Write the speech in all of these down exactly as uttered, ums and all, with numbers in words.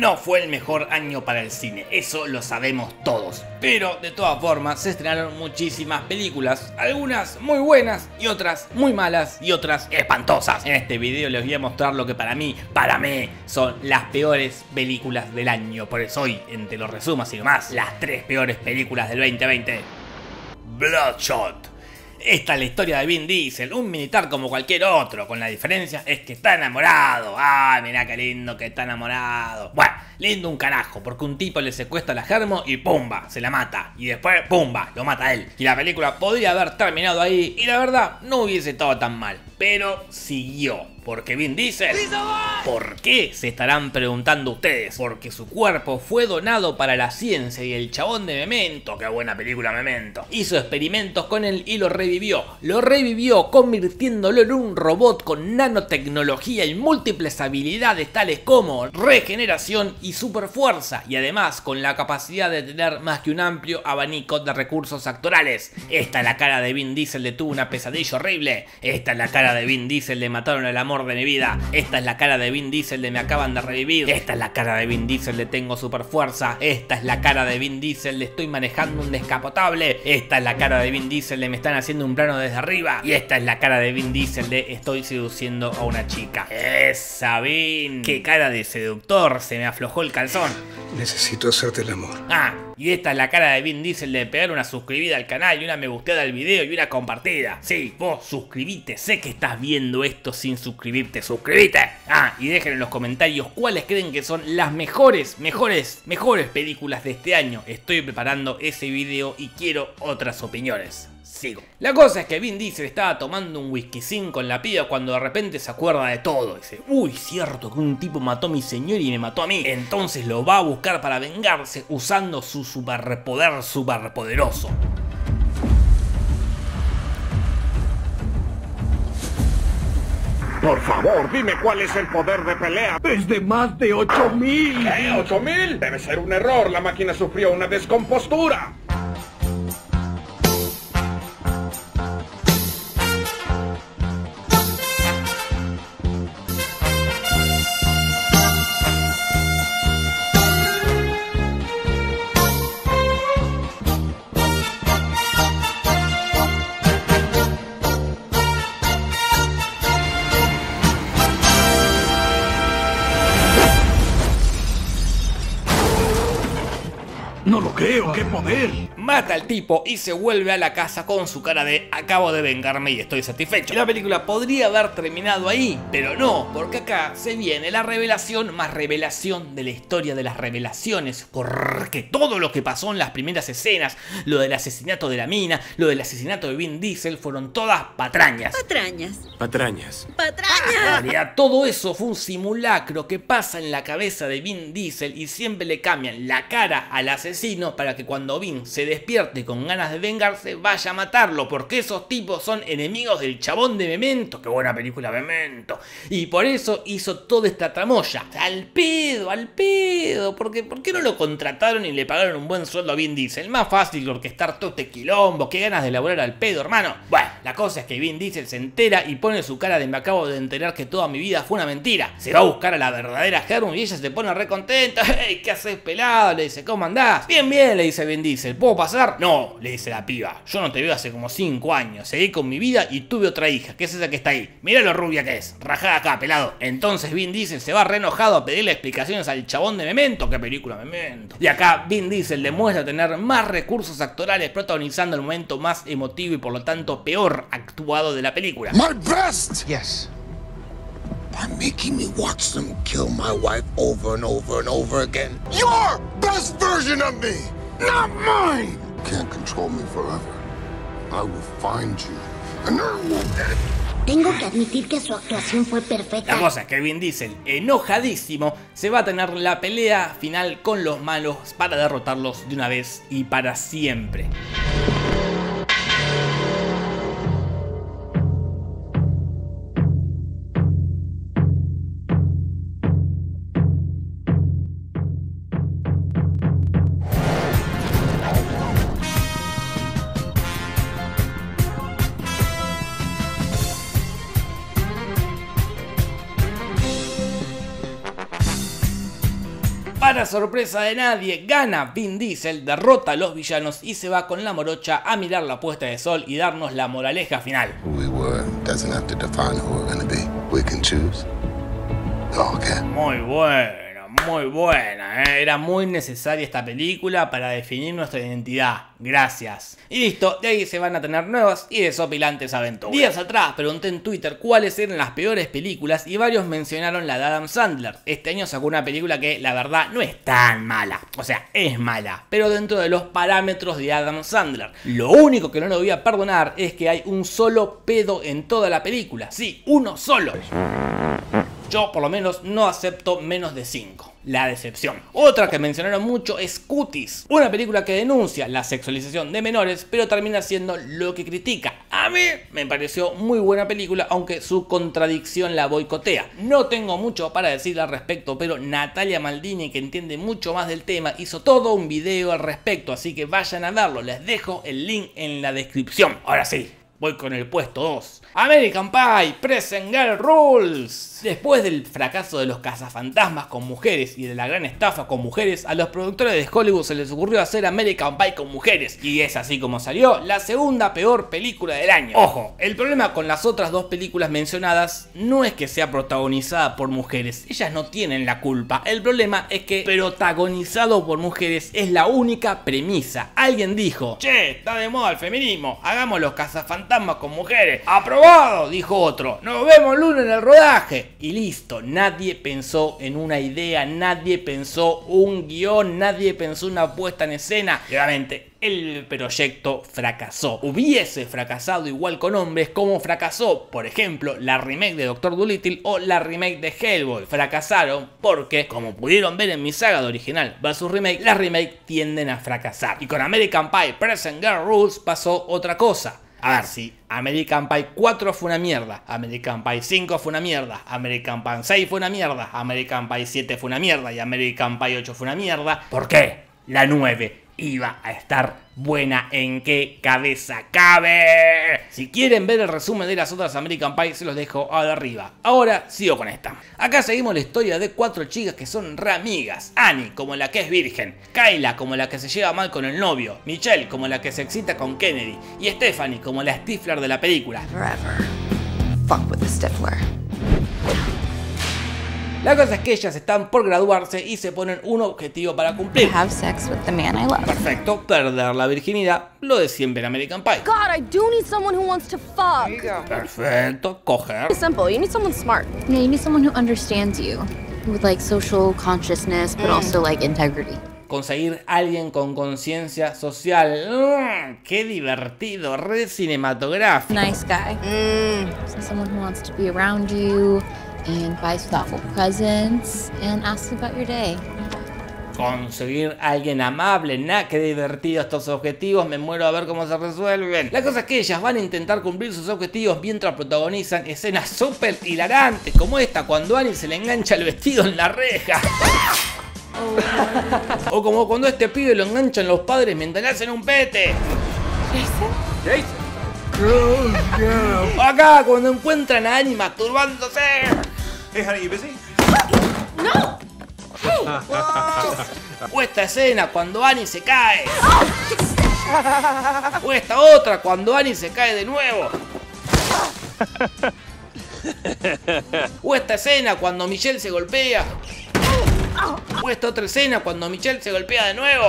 No fue el mejor año para el cine, eso lo sabemos todos. Pero de todas formas se estrenaron muchísimas películas, algunas muy buenas y otras muy malas y otras espantosas. En este video les voy a mostrar lo que para mí, para mí, son las peores películas del año. Por eso hoy, en Te lo resumo así nomás, las tres peores películas del veinte veinte. Bloodshot. Esta es la historia de Vin Diesel, un militar como cualquier otro, con la diferencia es que está enamorado. Ay, mirá qué lindo que está enamorado. Bueno, lindo un carajo, porque un tipo le secuestra a la germo y pumba, se la mata. Y después, pumba, lo mata a él. Y la película podría haber terminado ahí, y la verdad, no hubiese estado tan mal. Pero siguió, porque Vin Diesel... ¿Por qué? Se estarán preguntando ustedes. Porque su cuerpo fue donado para la ciencia y el chabón de Memento, qué buena película Memento, hizo experimentos con él y lo revivió. Lo revivió convirtiéndolo en un robot con nanotecnología y múltiples habilidades tales como regeneración y superfuerza. Y además con la capacidad de tener más que un amplio abanico de recursos actorales. Esta es la cara de Vin Diesel de tuvo una pesadilla horrible. Esta es la cara de Vin Diesel le mataron al amor de mi vida. Esta es la cara de Vin Diesel de me acaban de revivir. Esta es la cara de Vin Diesel de tengo super fuerza. Esta es la cara de Vin Diesel de estoy manejando un descapotable. Esta es la cara de Vin Diesel de me están haciendo un plano desde arriba. Y esta es la cara de Vin Diesel de estoy seduciendo a una chica. Esa Vin, qué cara de seductor, se me aflojó el calzón. Necesito hacerte el amor. Ah, y esta es la cara de Vin Diesel de pegar una suscribida al canal y una me gusteada al video y una compartida. Sí, vos suscribite, sé que estás viendo esto sin suscribirte, suscribite. Ah, y dejen en los comentarios cuáles creen que son las mejores, mejores, mejores películas de este año. Estoy preparando ese video y quiero otras opiniones. Sigo. La cosa es que Vin Diesel estaba tomando un whiskycín con la piba cuando de repente se acuerda de todo. Dice, uy, cierto que un tipo mató a mi señor y me mató a mí. Entonces lo va a buscar para vengarse usando su superpoder superpoderoso. Por favor, dime cuál es el poder de pelea. Es de más de ocho mil. ¿Eh? ¿ocho mil? Debe ser un error, la máquina sufrió una descompostura. No lo creo, qué poder. Mata al tipo y se vuelve a la casa con su cara de acabo de vengarme y estoy satisfecho. La película podría haber terminado ahí, pero no, porque acá se viene la revelación más revelación de la historia de las revelaciones. Porque todo lo que pasó en las primeras escenas, lo del asesinato de la mina, lo del asesinato de Vin Diesel, fueron todas patrañas. Patrañas. Patrañas. Patrañas. Ah, todo eso fue un simulacro que pasa en la cabeza de Vin Diesel y siempre le cambian la cara al asesino para que cuando Vin se despierte con ganas de vengarse vaya a matarlo, porque esos tipos son enemigos del chabón de Memento, qué buena película Memento, y por eso hizo toda esta tramoya, al pedo, al pedo, porque ¿por qué no lo contrataron y le pagaron un buen sueldo a Vin Diesel? Más fácil orquestar todo este quilombo, qué ganas de laburar al pedo, hermano. Bueno, la cosa es que Vin Diesel se entera y pone su cara de me acabo de enterar que toda mi vida fue una mentira, se va a buscar a la verdadera Herm y ella se pone re contenta. Hey, ¿qué haces pelado? Le dice, ¿cómo andás? Bien, bien, le dice Vin Diesel, ¿puedo pasar? No, le dice la piba, yo no te veo hace como cinco años, seguí con mi vida y tuve otra hija, que es esa que está ahí, mirá lo rubia que es, rajada acá, pelado. Entonces Vin Diesel se va re enojado a pedirle explicaciones al chabón de Memento, qué película Memento. Y acá Vin Diesel demuestra tener más recursos actorales protagonizando el momento más emotivo y por lo tanto peor actuado de la película. My best. Yes. By making me watch them kill my wife over and over and over again. Your best version of me, not mine. You can't control me forever. I will find you and I will... Tengo que admitir que su actuación fue perfecta. La cosa es que Vin Diesel, enojadísimo, se va a tener la pelea final con los malos para derrotarlos de una vez y para siempre. Para sorpresa de nadie, gana Vin Diesel, derrota a los villanos y se va con la morocha a mirar la puesta de sol y darnos la moraleja final. Muy bueno, muy buena, ¿eh? Era muy necesaria esta película para definir nuestra identidad. Gracias. Y listo, de ahí se van a tener nuevas y desopilantes aventuras. Días atrás pregunté en Twitter cuáles eran las peores películas y varios mencionaron la de Adam Sandler. Este año sacó una película que la verdad no es tan mala. O sea, es mala, pero dentro de los parámetros de Adam Sandler. Lo único que no le voy a perdonar es que hay un solo pedo en toda la película. Sí, uno solo. Yo por lo menos no acepto menos de cinco. La decepción. Otra que mencionaron mucho es Cuties, una película que denuncia la sexualización de menores, pero termina siendo lo que critica. A mí me pareció muy buena película, aunque su contradicción la boicotea. No tengo mucho para decir al respecto, pero Natalia Maldini, que entiende mucho más del tema, hizo todo un video al respecto, así que vayan a verlo. Les dejo el link en la descripción. Ahora sí. Voy con el puesto dos. American Pie Present Girl Rules. Después del fracaso de los Cazafantasmas con mujeres y de la gran estafa con mujeres, a los productores de Hollywood se les ocurrió hacer American Pie con mujeres. Y es así como salió la segunda peor película del año. Ojo, el problema con las otras dos películas mencionadas no es que sea protagonizada por mujeres. Ellas no tienen la culpa. El problema es que protagonizado por mujeres es la única premisa. Alguien dijo: che, está de moda el feminismo, hagamos los Cazafantasmas con mujeres. ¡Aprobado!, dijo otro. Nos vemos el lunes en el rodaje. Y listo. Nadie pensó en una idea, nadie pensó un guión, nadie pensó una puesta en escena. Claramente, el proyecto fracasó. Hubiese fracasado igual con hombres como fracasó, por ejemplo, la remake de Doctor Doolittle o la remake de Hellboy. Fracasaron porque, como pudieron ver en mi saga de original versus remake, las remake tienden a fracasar. Y con American Pie Present Girl Rules pasó otra cosa. A ver, si American Pie cuatro fue una mierda, American Pie cinco fue una mierda, American Pie seis fue una mierda, American Pie siete fue una mierda y American Pie ocho fue una mierda, ¿por qué la nueve iba a estar buena? ¿En qué cabeza cabe? Si quieren ver el resumen de las otras American Pie, se los dejo arriba. Ahora sigo con esta. Acá seguimos la historia de cuatro chicas que son re amigas. Annie, como la que es virgen. Kayla, como la que se lleva mal con el novio. Michelle, como la que se excita con Kennedy. Y Stephanie, como la Stifler de la película. Forever. Fuck with the Stifler. La cosa es que ellas están por graduarse y se ponen un objetivo para cumplir. Have sex with the man I love. Perfecto, perder la virginidad, lo de siempre en American Pie. God, I do need someone who wants to fuck. Perfecto, coger. Simple, you need someone smart. Yeah, you need someone who understands you, with like social consciousness, but mm. also like integrity. Conseguir a alguien con conciencia social. Mm, qué divertido, re cinematográfico. Nice guy. Mm. Someone who wants to be around you. And buys thoughtful presents and asks about your day. Conseguir a alguien amable, nah, qué divertido estos objetivos, me muero a ver cómo se resuelven. La cosa es que ellas van a intentar cumplir sus objetivos mientras protagonizan escenas súper hilarantes, como esta cuando Annie se le engancha el vestido en la reja. Oh. O como cuando a este pibe lo enganchan los padres mientras le hacen un pete. Jason. Jason. Acá cuando encuentran a Annie masturbándose. Hey, honey, you busy? No. Hey. O esta escena cuando Annie se cae. O esta otra cuando Annie se cae de nuevo. O esta escena cuando Michelle se golpea. O esta otra escena cuando Michelle se golpea de nuevo.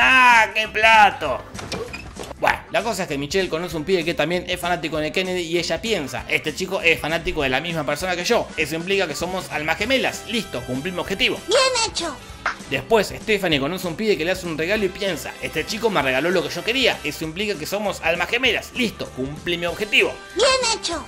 ¡Ah, qué plato! Bueno, la cosa es que Michelle conoce un pibe que también es fanático de Kennedy y ella piensa: este chico es fanático de la misma persona que yo. Eso implica que somos almas gemelas. Listo, cumplimos objetivo. ¡Bien hecho! Después, Stephanie conoce un pibe que le hace un regalo y piensa: este chico me regaló lo que yo quería. Eso implica que somos almas gemelas. Listo, cumplí mi objetivo. ¡Bien hecho!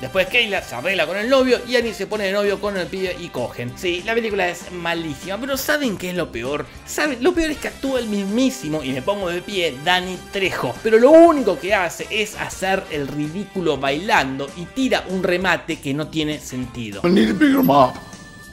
Después Kayla se arregla con el novio y Annie se pone de novio con el pibe y cogen. Sí, la película es malísima, pero ¿saben qué es lo peor? ¿Saben? Lo peor es que actúa el mismísimo, y me pongo de pie, Dani Trejo. Pero lo único que hace es hacer el ridículo bailando y tira un remate que no tiene sentido.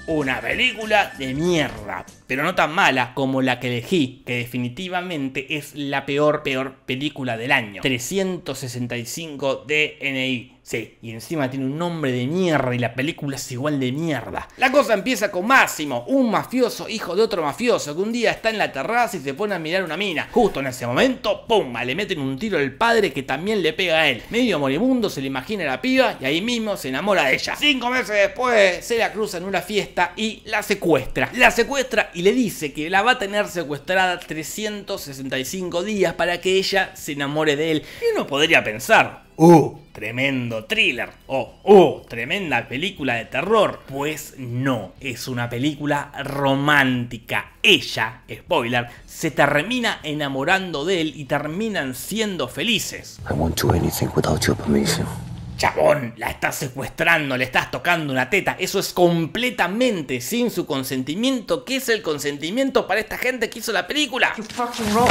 Una película de mierda, pero no tan mala como la que elegí, que definitivamente es la peor, peor película del año. trescientos sesenta y cinco D N I. Sí, y encima tiene un nombre de mierda y la película es igual de mierda. La cosa empieza con Máximo, un mafioso hijo de otro mafioso que un día está en la terraza y se pone a mirar una mina. Justo en ese momento, ¡pum!, le meten un tiro al padre que también le pega a él. Medio moribundo se le imagina a la piba y ahí mismo se enamora de ella. Cinco meses después se la cruza en una fiesta y la secuestra. La secuestra y le dice que la va a tener secuestrada trescientos sesenta y cinco días para que ella se enamore de él. Y uno podría pensar, ¡uh! Tremendo thriller o oh, oh, tremenda película de terror. Pues no, es una película romántica. Ella, spoiler, se termina enamorando de él y terminan siendo felices. I won't do anything without your permission. Chabón, la estás secuestrando, le estás tocando una teta. Eso es completamente sin su consentimiento. ¿Qué es el consentimiento para esta gente que hizo la película? You fucking wrong.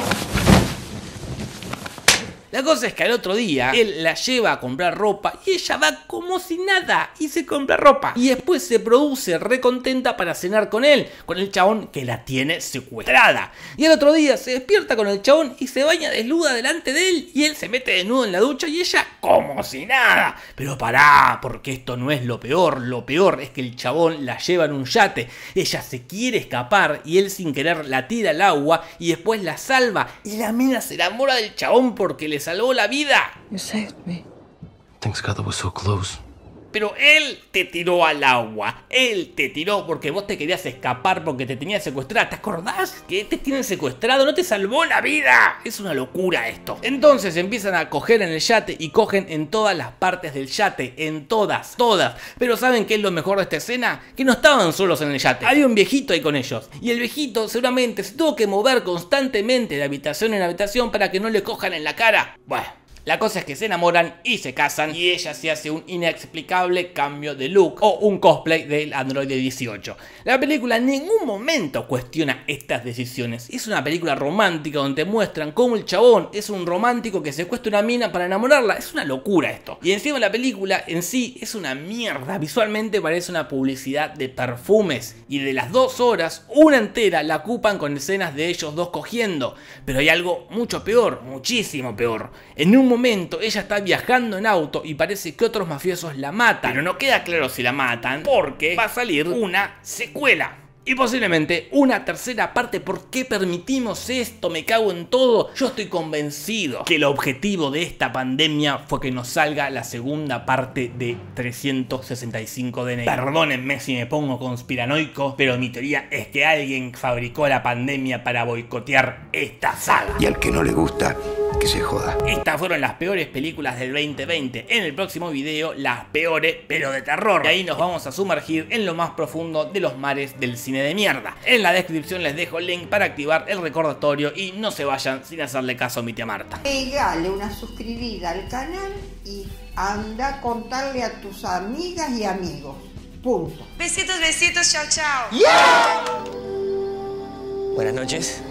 La cosa es que al otro día, él la lleva a comprar ropa y ella va como si nada y se compra ropa. Y después se produce recontenta para cenar con él, con el chabón que la tiene secuestrada. Y al otro día se despierta con el chabón y se baña desnuda delante de él y él se mete desnudo en la ducha y ella como si nada. Pero pará, porque esto no es lo peor. Lo peor es que el chabón la lleva en un yate. Ella se quiere escapar y él sin querer la tira al agua y después la salva. Y la mina se enamora del chabón porque le salvó la vida. You saved me. Thanks God that was so close. Pero él te tiró al agua, él te tiró porque vos te querías escapar porque te tenía secuestrada. ¿Te acordás que te tienen secuestrado? No te salvó la vida. Es una locura esto. Entonces empiezan a coger en el yate y cogen en todas las partes del yate, en todas, todas. Pero ¿saben qué es lo mejor de esta escena? Que no estaban solos en el yate. Había un viejito ahí con ellos y el viejito seguramente se tuvo que mover constantemente de habitación en habitación para que no le cojan en la cara. Bueno. La cosa es que se enamoran y se casan y ella se hace un inexplicable cambio de look o un cosplay del Androide dieciocho. La película en ningún momento cuestiona estas decisiones. Es una película romántica donde muestran cómo el chabón es un romántico que secuestra una mina para enamorarla. Es una locura esto. Y encima la película en sí es una mierda. Visualmente parece una publicidad de perfumes y de las dos horas, una entera la ocupan con escenas de ellos dos cogiendo. Pero hay algo mucho peor, muchísimo peor. En un momento ella está viajando en auto y parece que otros mafiosos la matan, pero no queda claro si la matan porque va a salir una secuela. Y posiblemente una tercera parte. ¿Por qué permitimos esto? Me cago en todo. Yo estoy convencido que el objetivo de esta pandemia fue que nos salga la segunda parte de trescientos sesenta y cinco D N I. Perdónenme si me pongo conspiranoico, pero mi teoría es que alguien fabricó la pandemia para boicotear esta saga. Y al que no le gusta, que se joda. Estas fueron las peores películas del veinte veinte. En el próximo video, las peores, pero de terror. Y ahí nos vamos a sumergir en lo más profundo de los mares del cine de mierda. En la descripción les dejo el link para activar el recordatorio y no se vayan sin hacerle caso a mi tía Marta. Pegale una suscribida al canal y anda a contarle a tus amigas y amigos. Punto. Besitos, besitos, chao, chao. Yeah. Buenas noches.